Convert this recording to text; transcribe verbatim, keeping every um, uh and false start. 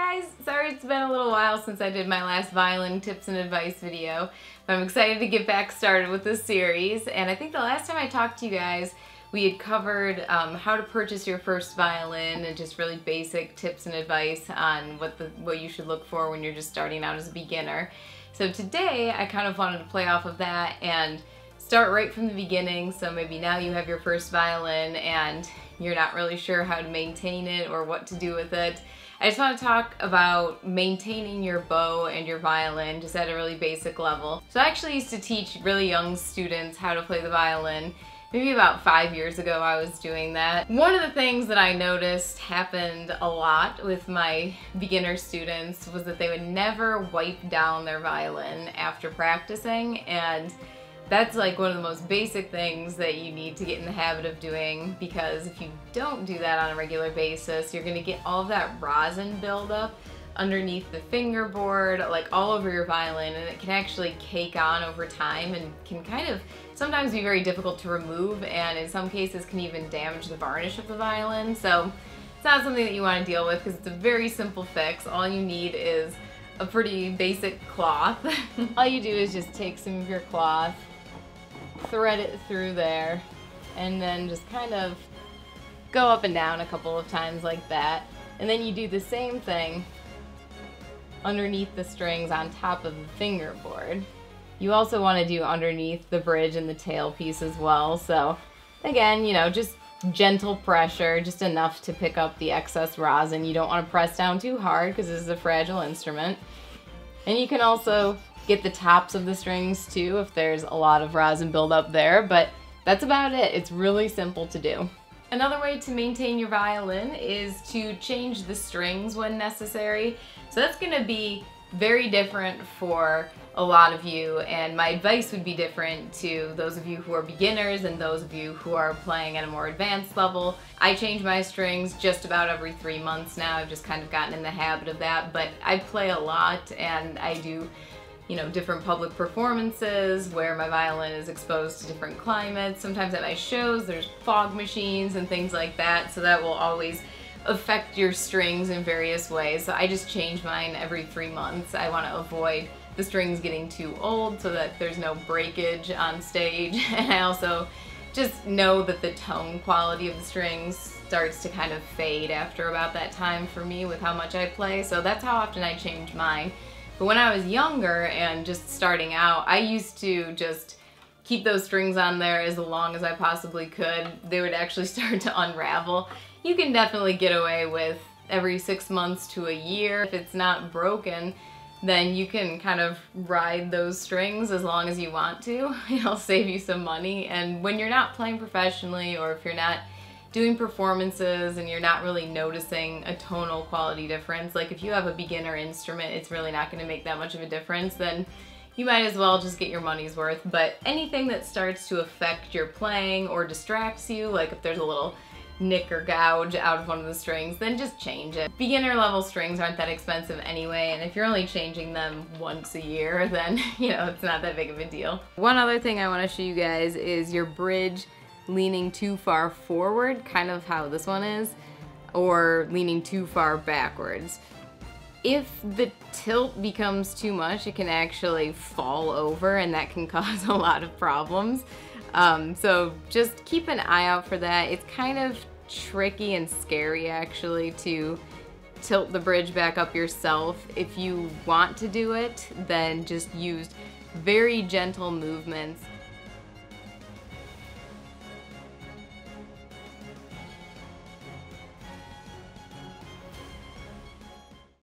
guys! Sorry it's been a little while since I did my last violin tips and advice video, but I'm excited to get back started with this series. And I think the last time I talked to you guys, we had covered um, how to purchase your first violin and just really basic tips and advice on what, the, what you should look for when you're just starting out as a beginner. So today I kind of wanted to play off of that and start right from the beginning, so maybe now you have your first violin and you're not really sure how to maintain it or what to do with it. I just want to talk about maintaining your bow and your violin just at a really basic level. So I actually used to teach really young students how to play the violin. Maybe about five years ago I was doing that. One of the things that I noticed happened a lot with my beginner students was that they would never wipe down their violin after practicing, and that's like one of the most basic things that you need to get in the habit of doing, because if you don't do that on a regular basis, you're gonna get all of that rosin buildup underneath the fingerboard, like all over your violin, and it can actually cake on over time and can kind of sometimes be very difficult to remove, and in some cases can even damage the varnish of the violin. So it's not something that you wanna deal with, because it's a very simple fix. All you need is a pretty basic cloth. All you do is just take some of your cloth, thread it through there, and then just kind of go up and down a couple of times like that, and then you do the same thing underneath the strings on top of the fingerboard. You also want to do underneath the bridge and the tailpiece as well. So again, you know, just gentle pressure, just enough to pick up the excess rosin. You don't want to press down too hard because this is a fragile instrument. And you can also get the tops of the strings too if there's a lot of rosin buildup there, but that's about it. It's really simple to do. Another way to maintain your violin is to change the strings when necessary. So that's going to be very different for a lot of you, and my advice would be different to those of you who are beginners and those of you who are playing at a more advanced level. I change my strings just about every three months now. I've just kind of gotten in the habit of that, but I play a lot and I do, you know, different public performances where my violin is exposed to different climates. Sometimes at my shows there's fog machines and things like that, so that will always affect your strings in various ways. So I just change mine every three months. I want to avoid the strings getting too old so that there's no breakage on stage, and I also just know that the tone quality of the strings starts to kind of fade after about that time for me with how much I play, so that's how often I change mine. But when I was younger and just starting out, I used to just keep those strings on there as long as I possibly could. They would actually start to unravel. You can definitely get away with every six months to a year. If it's not broken, then you can kind of ride those strings as long as you want to. It'll save you some money. And when you're not playing professionally, or if you're not doing performances and you're not really noticing a tonal quality difference, like if you have a beginner instrument, it's really not going to make that much of a difference, then you might as well just get your money's worth. But anything that starts to affect your playing or distracts you, like if there's a little nick or gouge out of one of the strings, then just change it. Beginner level strings aren't that expensive anyway, and if you're only changing them once a year, then you know it's not that big of a deal. One other thing I want to show you guys is your bridge leaning too far forward, kind of how this one is, or leaning too far backwards. If the tilt becomes too much, it can actually fall over, and that can cause a lot of problems. Um, so just keep an eye out for that. It's kind of tricky and scary actually to tilt the bridge back up yourself. If you want to do it, then just use very gentle movements.